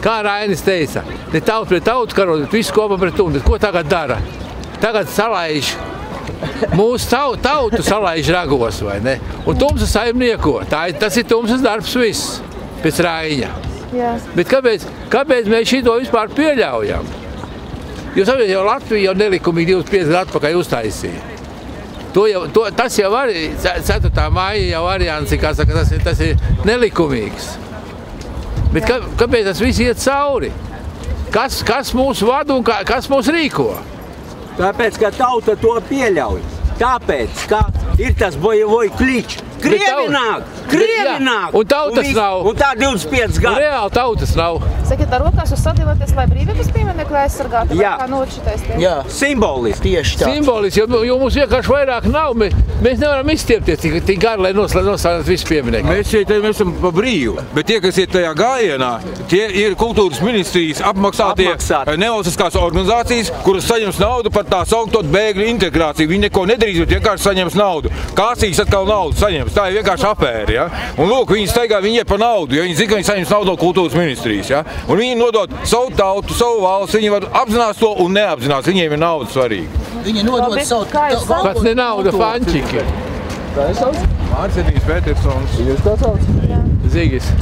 Kā Rainis teica, ne tauta pret tautu karot, bet visu kopā pret tūmu. Ko tagad dara? Tagad salaiž, mūsu tautu salaiž ragos, vai ne? Un tumsa saimnieko. Tas ir tumsas darbs viss, pēc Raiņa. Bet kāpēc mēs šito vispār pieļaujam? Jūs saprotiet, jau Latvija jau nelikumīgi 25 gadu atpakaļ uztaisīja. Tas jau arī, 4. māja jau variants, kā saka, tas ir nelikumīgs. Bet kāpēc tas viss iet cauri? Kas mūs vada un kas mūs rīko? Tāpēc, ka tauta to pieļauj. Tāpēc, ka ir tas bojevoji kliķi. Krievināk! Un tautas nav! Un tā 25 gadu! Reāli tautas nav! Sakiet, ar rokās jūs sadalāties, lai brīvības pieminekli aizsargātu, vai kā nočitais tie? Jā, simbolis tieši tāds. Simbolis, jo mums vienkārši vairāk nav, mēs nevaram izstiepties tik gari, lai noslēdās visu pieminekli. Mēs šeit esam pa brīvu, bet tie, kas iet tajā gājienā, tie ir kultūras ministrijas apmaksātie nevalstiskās organizācijas, kuras saņems naudu par tā sauktot bēgļu integrāciju. Viņi neko nedarīs, bet vienkārši saņems naudu. Kāsīs atkal naudu saņems. Tā ir vienkārši apēri, ja? Un lūk, viņi staigā, viņi iet par naudu, ja? Viņi zina, ka viņi saņems naudu no kultūras ministrijas, ja? Un viņi nodod savu tautu, savu valsts, viņi var apzināt to un neapzināt, viņiem ir nauda svarīga. Viņi nodod savu tautu. Pats ne nauda, fančiki. Tā ir sauc? Māra Cedīgs Pētirsons. Jūs tā sauc? Zigis.